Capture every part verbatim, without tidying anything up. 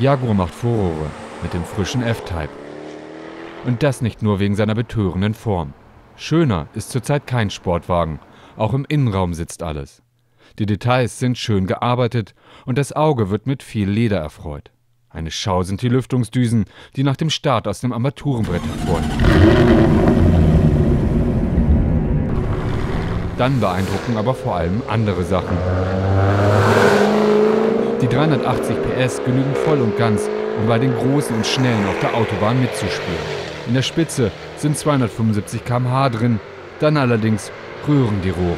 Jaguar macht Furore mit dem frischen F-Type. Und das nicht nur wegen seiner betörenden Form. Schöner ist zurzeit kein Sportwagen, auch im Innenraum sitzt alles. Die Details sind schön gearbeitet und das Auge wird mit viel Leder erfreut. Eine Schau sind die Lüftungsdüsen, die nach dem Start aus dem Armaturenbrett hervorheben. Dann beeindrucken aber vor allem andere Sachen. Die dreihundertachtzig P S genügen voll und ganz, um bei den Großen und Schnellen auf der Autobahn mitzuspielen. In der Spitze sind zweihundertfünfundsiebzig Kilometer pro Stunde drin, dann allerdings rühren die Rohre.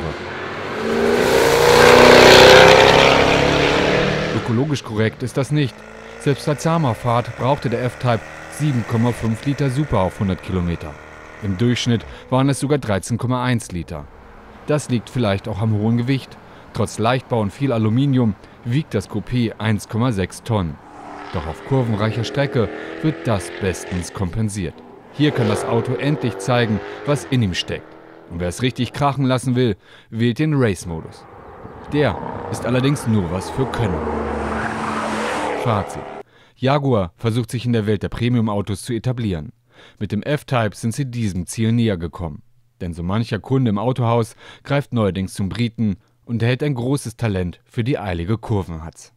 Ökologisch korrekt ist das nicht. Selbst bei zahmer Fahrt brauchte der F-Type sieben Komma fünf Liter Super auf hundert Kilometer. Im Durchschnitt waren es sogar dreizehn Komma eins Liter. Das liegt vielleicht auch am hohen Gewicht. Trotz Leichtbau und viel Aluminium wiegt das Coupé eins Komma sechs Tonnen. Doch auf kurvenreicher Strecke wird das bestens kompensiert. Hier kann das Auto endlich zeigen, was in ihm steckt. Und wer es richtig krachen lassen will, wählt den Race-Modus. Der ist allerdings nur was für Könner. Fazit: Jaguar versucht sich in der Welt der Premium-Autos zu etablieren. Mit dem F-Type sind sie diesem Ziel näher gekommen. Denn so mancher Kunde im Autohaus greift neuerdings zum Briten und hält ein großes Talent für die eilige Kurvenhatz.